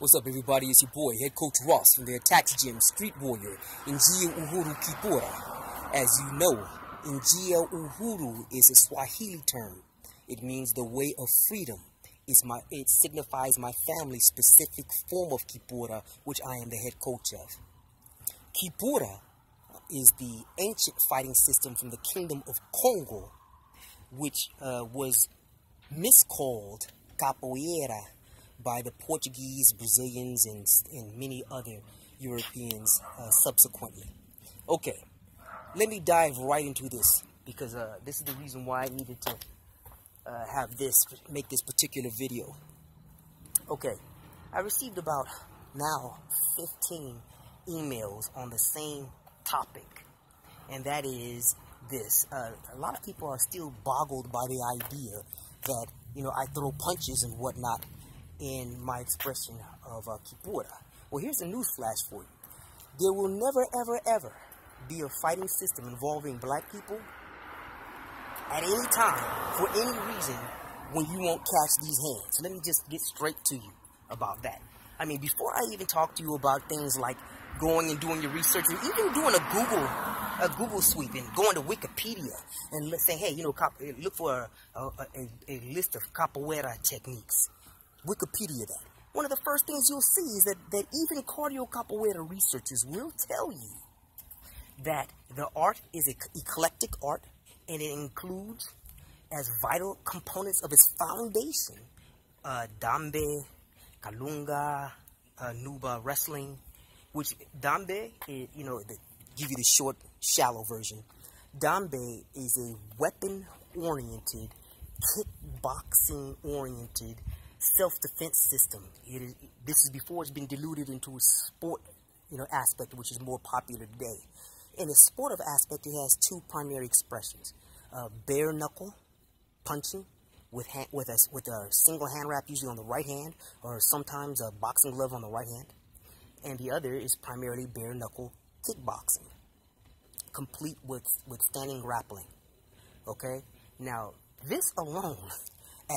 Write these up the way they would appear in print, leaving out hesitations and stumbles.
What's up, everybody? It's your boy, Head Coach Ross from the Attacks Gym, Street Warrior, Njia Uhuru Kipura. As you know, Njia Uhuru is a Swahili term. It means the way of freedom. It signifies my family's specific form of Kipura, which I am the head coach of. Kipura is the ancient fighting system from the Kingdom of Congo, which was miscalled Capoeira by the Portuguese, Brazilians, and many other Europeans subsequently. Okay, let me dive right into this, because this is the reason why I needed to make this particular video. Okay, I received about now 15 emails on the same topic, and that is this. A lot of people are still boggled by the idea that, you know, I throw punches and whatnot in my expression of Kipura. Well, here's a newsflash for you. There will never, ever, ever be a fighting system involving black people at any time, for any reason, when you won't catch these hands. Let me just get straight to you about that. I mean, before I even talk to you about things like going and doing your research, or even doing a Google sweep and going to Wikipedia and saying, hey, you know, look for a list of capoeira techniques. Wikipedia that. One of the first things you'll see is that even cardio capoeira researchers will tell you that the art is an eclectic art, and it includes as vital components of its foundation Dambe, Kalunga, Nuba Wrestling, which Dambe, is, you know, give you the short, shallow version. Dambe is a weapon-oriented, kickboxing-oriented self-defense system. This is before it's been diluted into a sport, you know, aspect, which is more popular today. In the sport of aspect, it has two primary expressions: bare knuckle punching with a single hand wrap, usually on the right hand, or sometimes a boxing glove on the right hand, and the other is primarily bare knuckle kickboxing, complete with standing grappling. Okay, now this alone,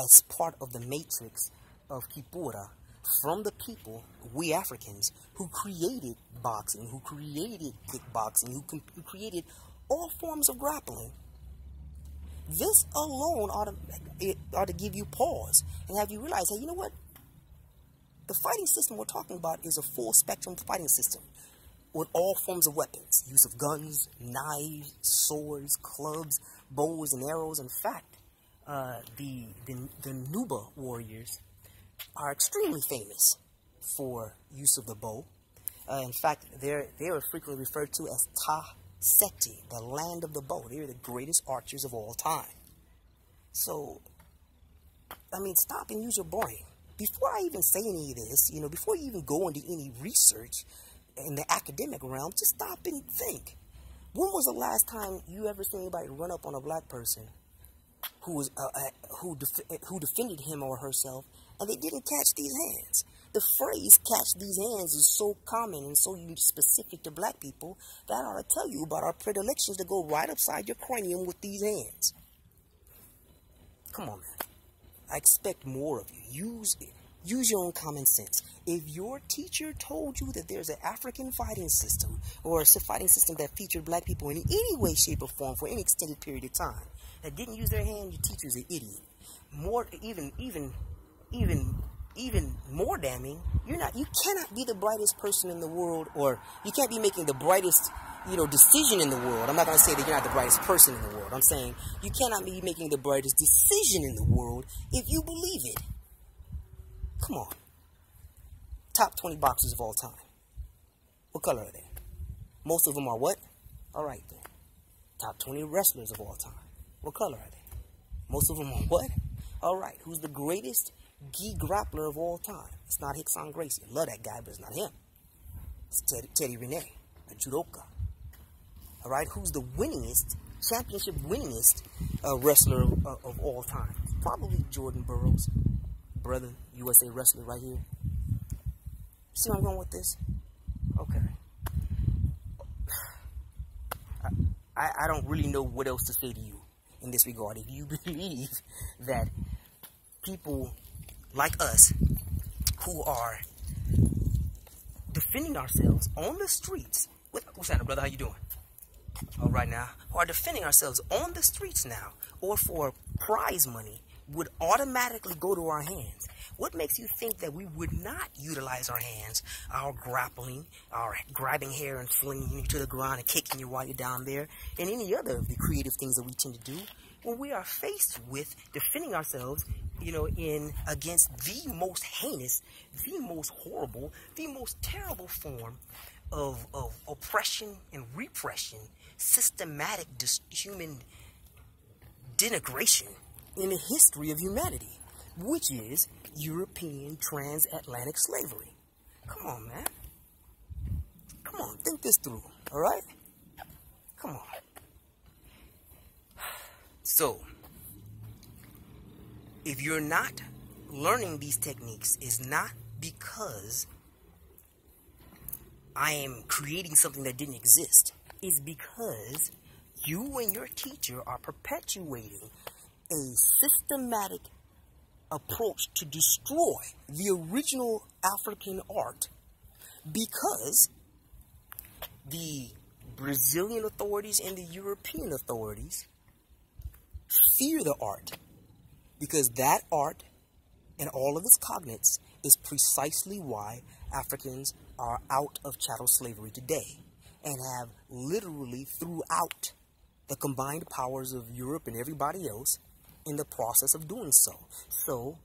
as part of the matrix of Kipura, from the people, we Africans, who created boxing, who created kickboxing, who created all forms of grappling, this alone ought to give you pause and have you realize, hey, you know what? The fighting system we're talking about is a full spectrum fighting system with all forms of weapons, use of guns, knives, swords, clubs, bows, and arrows. In fact, the Nuba warriors are extremely famous for use of the bow. In fact, they are frequently referred to as Ta Seti, the land of the bow. They are the greatest archers of all time. So, I mean, stop and use your brain. Before I even say any of this, you know, before you even go into any research in the academic realm, just stop and think. When was the last time you ever seen anybody run up on a black person who defended him or herself, and they didn't catch these hands? The phrase "catch these hands" is so common and so specific to black people that I ought to tell you about our predilections to go right upside your cranium with these hands. Come on, man. I expect more of you. Use your own common sense. If your teacher told you that there's an African fighting system, or a fighting system that featured black people in any way, shape, or form for any extended period of time, that didn't use their hand, your teacher's an idiot. More, even more damning, you cannot be the brightest person in the world, or you can't be making the brightest, you know, decision in the world. I'm not going to say that you're not the brightest person in the world. I'm saying you cannot be making the brightest decision in the world if you believe it. Come on. Top 20 boxers of all time. What color are they? Most of them are what? All right, then. Top 20 wrestlers of all time. What color are they? Most of them are what? All right. Who's the greatest gi grappler of all time? It's not Hickson Gracie. I love that guy, but it's not him. It's Teddy Renee, a judoka. All right. Who's the winningest, championship winningest wrestler of all time? Probably Jordan Burroughs, brother, USA wrestler right here. See where I'm going with this? Okay. I don't really know what else to say to you in this regard. If you believe that people like us who are defending ourselves on the streets with Usana. Brother, how you doing? All right now, who are defending ourselves on the streets now or for prize money would automatically go to our hands. What makes you think that we would not utilize our hands, our grappling, our grabbing hair and flinging you to the ground and kicking you while you're down there, and any other of the creative things that we tend to do when we are faced with defending ourselves, you know, in against the most heinous, the most horrible, the most terrible form of oppression and repression, systematic human denigration in the history of humanity, which is European transatlantic slavery. Come on, man. Come on, think this through, all right? Come on. So, if you're not learning these techniques, it's not because I am creating something that didn't exist. It's because you and your teacher are perpetuating a systematic approach to destroy the original African art, because the Brazilian authorities and the European authorities fear the art, because that art and all of its cognates is precisely why Africans are out of chattel slavery today and have literally throughout the combined powers of Europe and everybody else in the process of doing so. So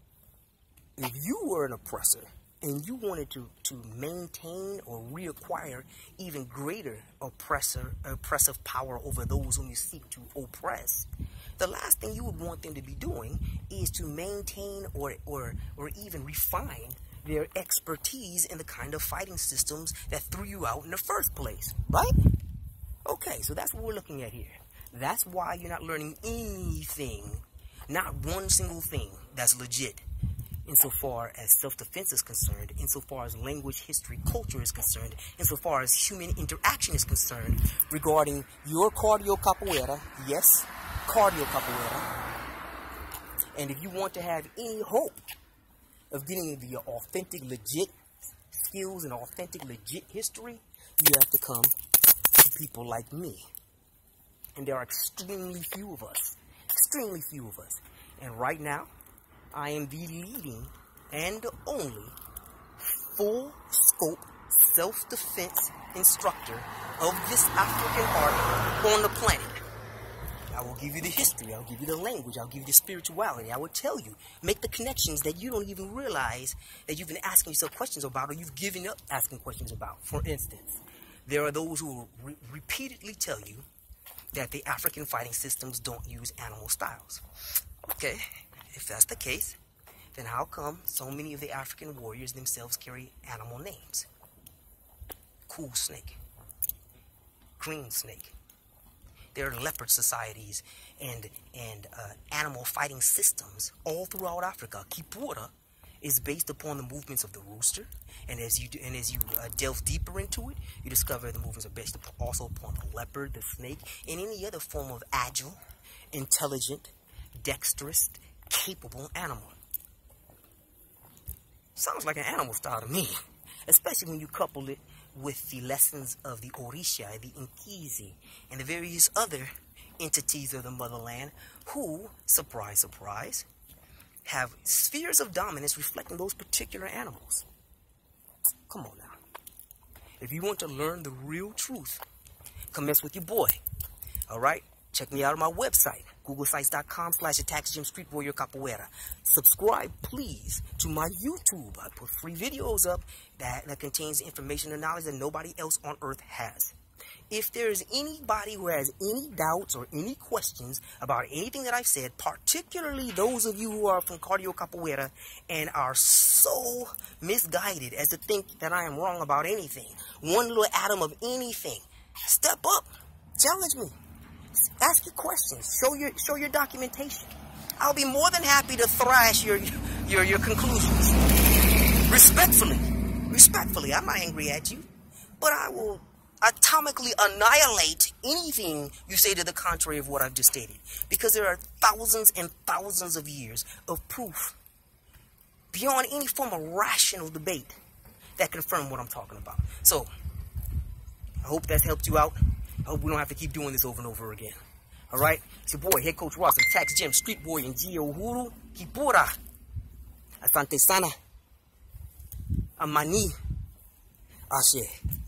if you were an oppressor and you wanted to maintain or reacquire even greater oppressive power over those whom you seek to oppress, the last thing you would want them to be doing is to maintain or even refine their expertise in the kind of fighting systems that threw you out in the first place, right? Okay, so that's what we're looking at here. That's why you're not learning anything, not one single thing that's legit insofar as self-defense is concerned, insofar as language, history, culture is concerned, insofar as human interaction is concerned regarding your cardio capoeira, yes, cardio capoeira. And if you want to have any hope of getting the authentic, legit skills and authentic, legit history, you have to come to people like me. And there are extremely few of us, extremely few of us. And right now, I am the leading and only full-scope self-defense instructor of this African art on the planet. I will give you the history, I'll give you the language, I'll give you the spirituality, I will tell you, make the connections that you don't even realize that you've been asking yourself questions about or you've given up asking questions about. For instance, there are those who will repeatedly tell you that the African fighting systems don't use animal styles. Okay, if that's the case, then how come so many of the African warriors themselves carry animal names? Cool snake, green snake. There are leopard societies and animal fighting systems all throughout Africa. Kipura is based upon the movements of the rooster, and as you delve deeper into it, you discover the movements are based also upon the leopard, the snake, and any other form of agile, intelligent, dexterous, capable animal. Sounds like an animal style to me, especially when you couple it with the lessons of the Orisha, the Inkizi, and the various other entities of the motherland who, surprise, surprise, have spheres of dominance reflecting those particular animals. Come on now. If you want to learn the real truth, commence with your boy, all right? Check me out on my website, googlesites.com/ATACX Gym Street Warrior Capoeira. Subscribe, please, to my YouTube. I put free videos up that contains information and knowledge that nobody else on earth has. If there is anybody who has any doubts or any questions about anything that I've said, particularly those of you who are from Cardio Capoeira and are so misguided as to think that I am wrong about anything, one little atom of anything, step up, challenge me. Ask your questions. Show your documentation. I'll be more than happy to thrash your conclusions. Respectfully, I'm not angry at you, but I will atomically annihilate anything you say to the contrary of what I've just stated, because there are thousands and thousands of years of proof beyond any form of rational debate that confirm what I'm talking about. So I hope that's helped you out. I hope we don't have to keep doing this over and over again. All right, it's your boy, Head Coach Ross, Attacks Gym, Street Warrior, Njia Uhuru Kipura, Atante Sana Amani Ashe.